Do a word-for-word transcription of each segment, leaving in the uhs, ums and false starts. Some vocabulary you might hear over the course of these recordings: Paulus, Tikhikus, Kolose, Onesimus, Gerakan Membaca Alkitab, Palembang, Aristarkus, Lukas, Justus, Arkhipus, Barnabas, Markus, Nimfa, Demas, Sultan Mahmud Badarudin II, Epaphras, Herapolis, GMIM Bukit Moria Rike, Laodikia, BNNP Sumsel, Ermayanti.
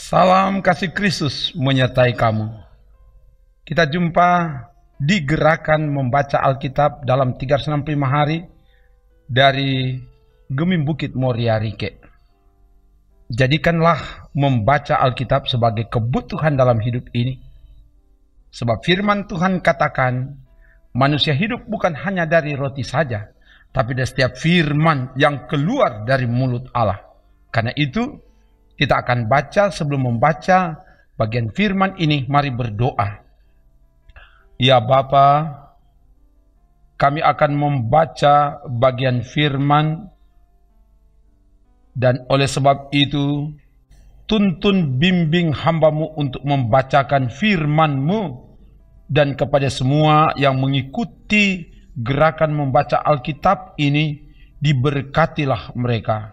Salam kasih Kristus menyertai kamu. Kita jumpa di gerakan membaca Alkitab dalam tiga ratus enam puluh lima hari dari G M I M Bukit Moria Rike. Jadikanlah membaca Alkitab sebagai kebutuhan dalam hidup ini. Sebab firman Tuhan katakan, manusia hidup bukan hanya dari roti saja, tapi dari setiap firman yang keluar dari mulut Allah. Karena itu, kita akan baca. Sebelum membaca bagian firman ini, mari berdoa. Ya Bapa, kami akan membaca bagian firman, dan oleh sebab itu tuntun bimbing hamba-Mu untuk membacakan firman-Mu, dan kepada semua yang mengikuti gerakan membaca Alkitab ini, diberkatilah mereka.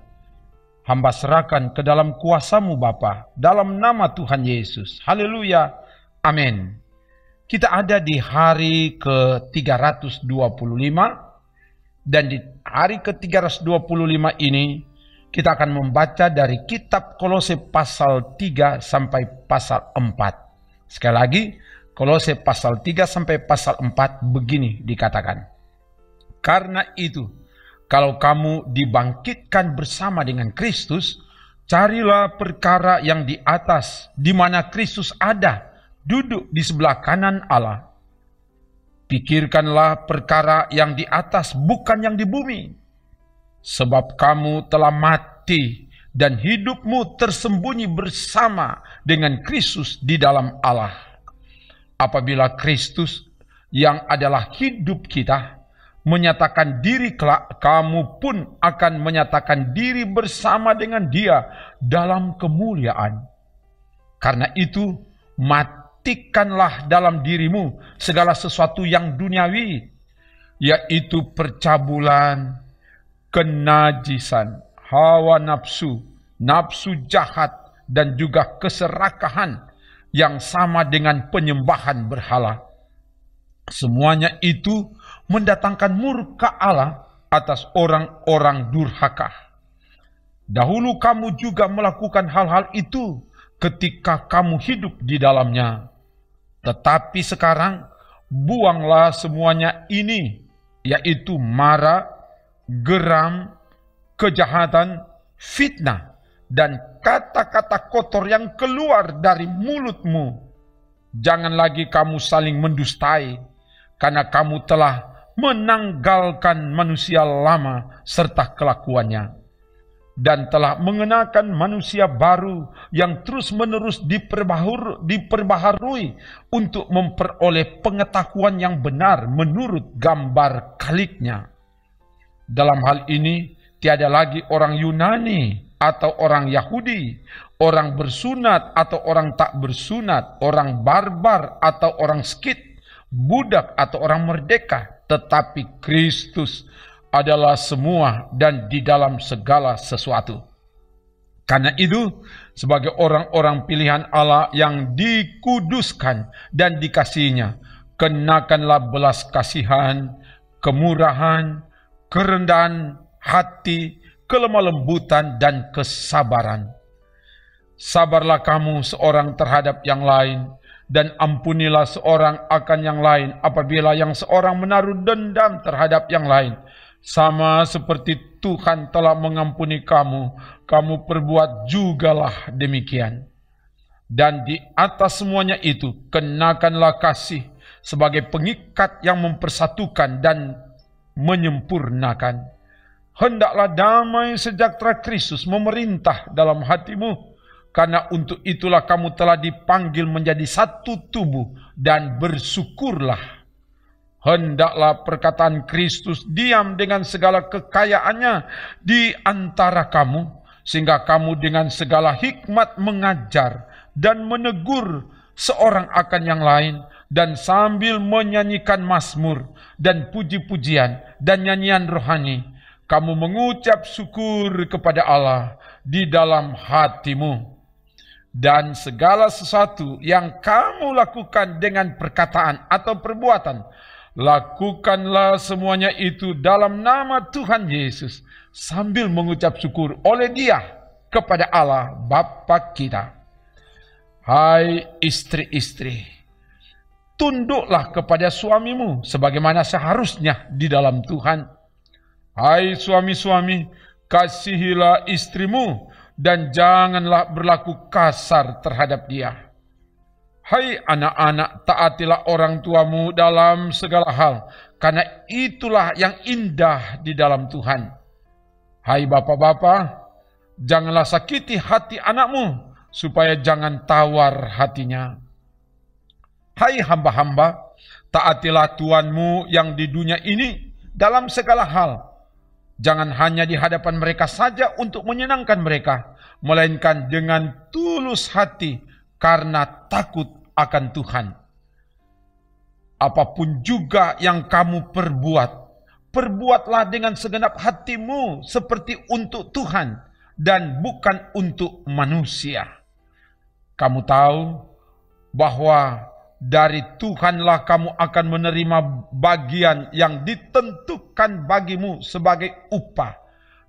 Hamba serahkan ke dalam kuasa-Mu Bapa, dalam nama Tuhan Yesus. Haleluya. Amin. Kita ada di hari ke tiga ratus dua puluh lima, dan di hari ke tiga ratus dua puluh lima ini kita akan membaca dari kitab Kolose pasal tiga sampai pasal empat. Sekali lagi, Kolose pasal tiga sampai pasal empat begini dikatakan. Karena itu, kalau kamu dibangkitkan bersama dengan Kristus, carilah perkara yang di atas, di mana Kristus ada, duduk di sebelah kanan Allah. Pikirkanlah perkara yang di atas, bukan yang di bumi. Sebab kamu telah mati, dan hidupmu tersembunyi bersama dengan Kristus di dalam Allah. Apabila Kristus, yang adalah hidup kita, menyatakan diri kelak, kamu pun akan menyatakan diri bersama dengan Dia dalam kemuliaan. Karena itu, matikanlah dalam dirimu segala sesuatu yang duniawi, yaitu percabulan, kenajisan, hawa nafsu, nafsu jahat, dan juga keserakahan yang sama dengan penyembahan berhala. Semuanya itu mendatangkan murka Allah atas orang-orang durhaka. Dahulu kamu juga melakukan hal-hal itu ketika kamu hidup di dalamnya. Tetapi sekarang, buanglah semuanya ini, yaitu marah, geram, kejahatan, fitnah, dan kata-kata kotor yang keluar dari mulutmu. Jangan lagi kamu saling mendustai, karena kamu telah menanggalkan manusia lama serta kelakuannya, dan telah mengenakan manusia baru yang terus-menerus diperbaharui untuk memperoleh pengetahuan yang benar menurut gambar kaliknya. Dalam hal ini, tiada lagi orang Yunani atau orang Yahudi, orang bersunat atau orang tak bersunat, orang barbar atau orang skit, budak atau orang merdeka, tetapi Kristus adalah semua dan di dalam segala sesuatu. Karena itu, sebagai orang-orang pilihan Allah yang dikuduskan dan dikasihinya, kenakanlah belas kasihan, kemurahan, kerendahan hati, kelemah lembutan, dan kesabaran. Sabarlah kamu seorang terhadap yang lain, dan ampunilah seorang akan yang lain apabila yang seorang menaruh dendam terhadap yang lain. Sama seperti Tuhan telah mengampuni kamu, kamu perbuat jugalah demikian. Dan di atas semuanya itu, kenakanlah kasih sebagai pengikat yang mempersatukan dan menyempurnakan. Hendaklah damai sejahtera Kristus memerintah dalam hatimu, karena untuk itulah kamu telah dipanggil menjadi satu tubuh, dan bersyukurlah. Hendaklah perkataan Kristus diam dengan segala kekayaannya di antara kamu, sehingga kamu dengan segala hikmat mengajar dan menegur seorang akan yang lain, dan sambil menyanyikan mazmur dan puji-pujian dan nyanyian rohani, kamu mengucap syukur kepada Allah di dalam hatimu. Dan segala sesuatu yang kamu lakukan dengan perkataan atau perbuatan, lakukanlah semuanya itu dalam nama Tuhan Yesus, sambil mengucap syukur oleh Dia kepada Allah Bapa kita. Hai istri-istri, tunduklah kepada suamimu sebagaimana seharusnya di dalam Tuhan. Hai suami-suami, kasihilah istrimu, dan janganlah berlaku kasar terhadap dia. Hai anak-anak, taatilah orang tuamu dalam segala hal, karena itulah yang indah di dalam Tuhan. Hai bapak-bapak, janganlah sakiti hati anakmu, supaya jangan tawar hatinya. Hai hamba-hamba, taatilah tuanmu yang di dunia ini dalam segala hal. Jangan hanya di hadapan mereka saja untuk menyenangkan mereka, melainkan dengan tulus hati karena takut akan Tuhan. Apapun juga yang kamu perbuat, perbuatlah dengan segenap hatimu seperti untuk Tuhan dan bukan untuk manusia. Kamu tahu bahwa dari Tuhanlah kamu akan menerima bagian yang ditentukan bagimu sebagai upah.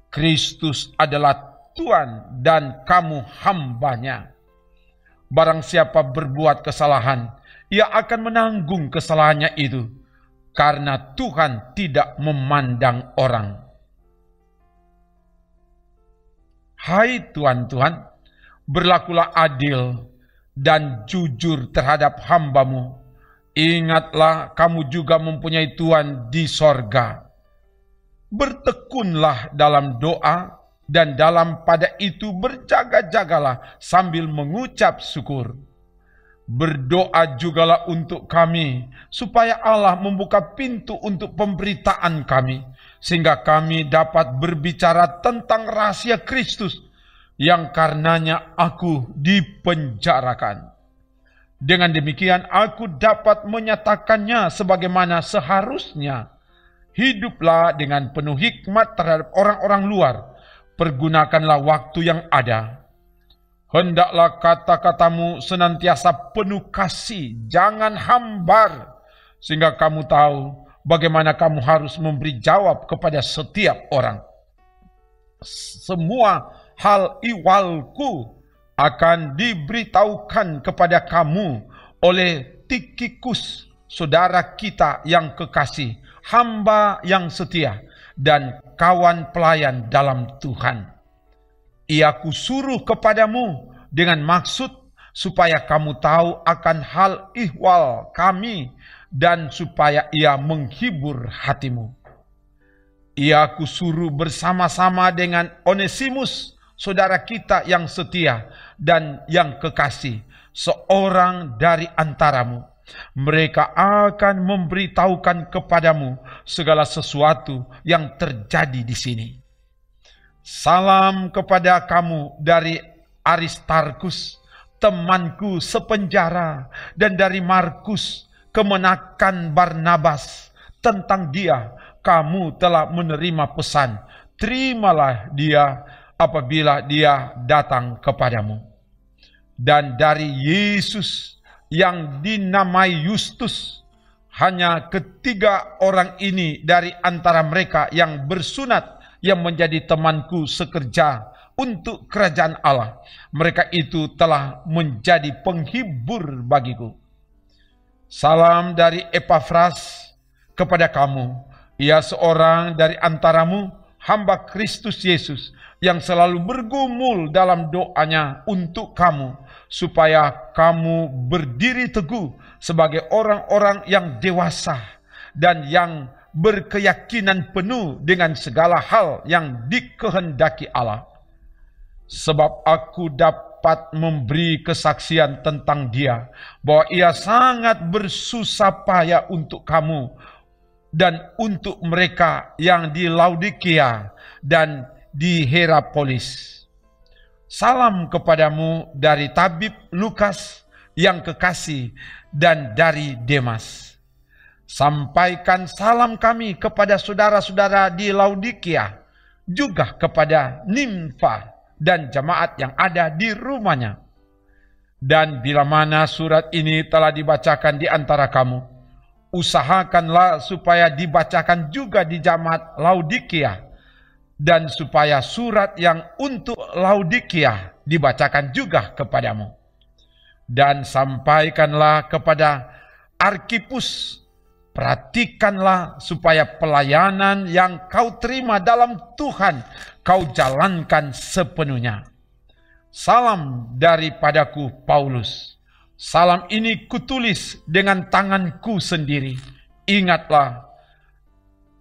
Kristus adalah Tuhan dan kamu hambanya. Barang siapa berbuat kesalahan, ia akan menanggung kesalahannya itu, karena Tuhan tidak memandang orang. Hai tuan-tuan, berlakulah adil dan jujur terhadap hambamu. Ingatlah kamu juga mempunyai Tuhan di sorga. Bertekunlah dalam doa, dan dalam pada itu berjaga-jagalah sambil mengucap syukur. Berdoa jugalah untuk kami, supaya Allah membuka pintu untuk pemberitaan kami, sehingga kami dapat berbicara tentang rahasia Kristus, yang karenanya aku dipenjarakan. Dengan demikian aku dapat menyatakannya sebagaimana seharusnya. Hiduplah dengan penuh hikmat terhadap orang-orang luar. Pergunakanlah waktu yang ada. Hendaklah kata-katamu senantiasa penuh kasih, jangan hambar, sehingga kamu tahu bagaimana kamu harus memberi jawab kepada setiap orang. Semua hal iwalku akan diberitahukan kepada kamu oleh Tikhikus, saudara kita yang kekasih, hamba yang setia, dan kawan pelayan dalam Tuhan. Ia kusuruh kepadamu dengan maksud supaya kamu tahu akan hal ihwal kami dan supaya ia menghibur hatimu. Ia kusuruh bersama-sama dengan Onesimus, saudara kita yang setia dan yang kekasih, seorang dari antaramu. Mereka akan memberitahukan kepadamu segala sesuatu yang terjadi di sini. Salam kepada kamu dari Aristarkus, temanku sepenjara, dan dari Markus, kemenakan Barnabas. Tentang dia kamu telah menerima pesan, terimalah dia apabila dia datang kepadamu. Dan dari Yesus yang dinamai Justus, hanya ketiga orang ini dari antara mereka yang bersunat, yang menjadi temanku sekerja untuk kerajaan Allah. Mereka itu telah menjadi penghibur bagiku. Salam dari Epaphras kepada kamu. Ia seorang dari antaramu, hamba Kristus Yesus, yang selalu bergumul dalam doanya untuk kamu, supaya kamu berdiri teguh sebagai orang-orang yang dewasa dan yang berkeyakinan penuh dengan segala hal yang dikehendaki Allah. Sebab aku dapat memberi kesaksian tentang dia, bahwa ia sangat bersusah payah untuk kamu, dan untuk mereka yang di Laodikia dan di Herapolis. Salam kepadamu dari tabib Lukas yang kekasih dan dari Demas. Sampaikan salam kami kepada saudara-saudara di Laodikia, juga kepada Nimfa dan jemaat yang ada di rumahnya. Dan bila mana surat ini telah dibacakan di antara kamu, usahakanlah supaya dibacakan juga di jemaat Laodikia, dan supaya surat yang untuk Laodikia dibacakan juga kepadamu. Dan sampaikanlah kepada Arkhipus, perhatikanlah supaya pelayanan yang kau terima dalam Tuhan kau jalankan sepenuhnya. Salam daripadaku Paulus. Salam ini kutulis dengan tanganku sendiri. Ingatlah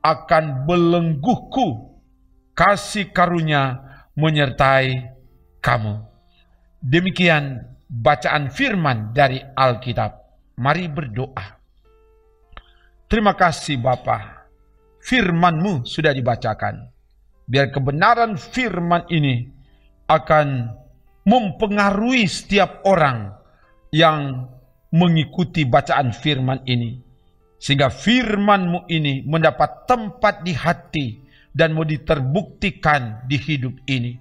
akan belengguhku, kasih karunia menyertai kamu. Demikian bacaan firman dari Alkitab. Mari berdoa. Terima kasih Bapa, firman-Mu sudah dibacakan. Biar kebenaran firman ini akan mempengaruhi setiap orang yang mengikuti bacaan firman ini. Sehingga firman-Mu ini mendapat tempat di hati dan mau diterbuktikan di hidup ini.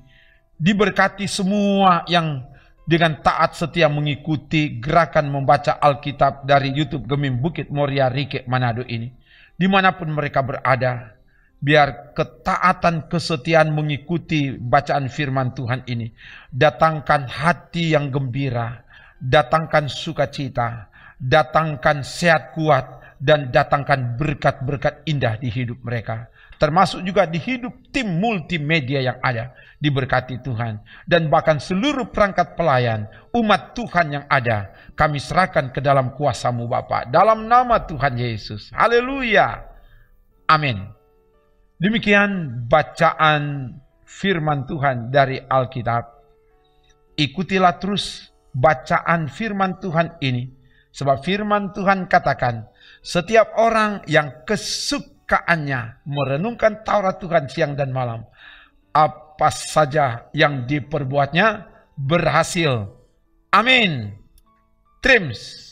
Diberkati semua yang dengan taat setia mengikuti gerakan membaca Alkitab dari YouTube G M I M Bukit Moria Rike Manado ini. Dimanapun mereka berada, biar ketaatan kesetiaan mengikuti bacaan firman Tuhan ini datangkan hati yang gembira, datangkan sukacita, datangkan sehat kuat, dan datangkan berkat-berkat indah di hidup mereka. Termasuk juga di hidup tim multimedia yang ada. Diberkati Tuhan. Dan bahkan seluruh perangkat pelayan, umat Tuhan yang ada, kami serahkan ke dalam kuasa-Mu Bapa. Dalam nama Tuhan Yesus. Haleluya. Amin. Demikian bacaan firman Tuhan dari Alkitab. Ikutilah terus bacaan firman Tuhan ini. Sebab firman Tuhan katakan, setiap orang yang kesuk Kaannya merenungkan Taurat Tuhan siang dan malam, apa saja yang diperbuatnya berhasil. Amin. Trims.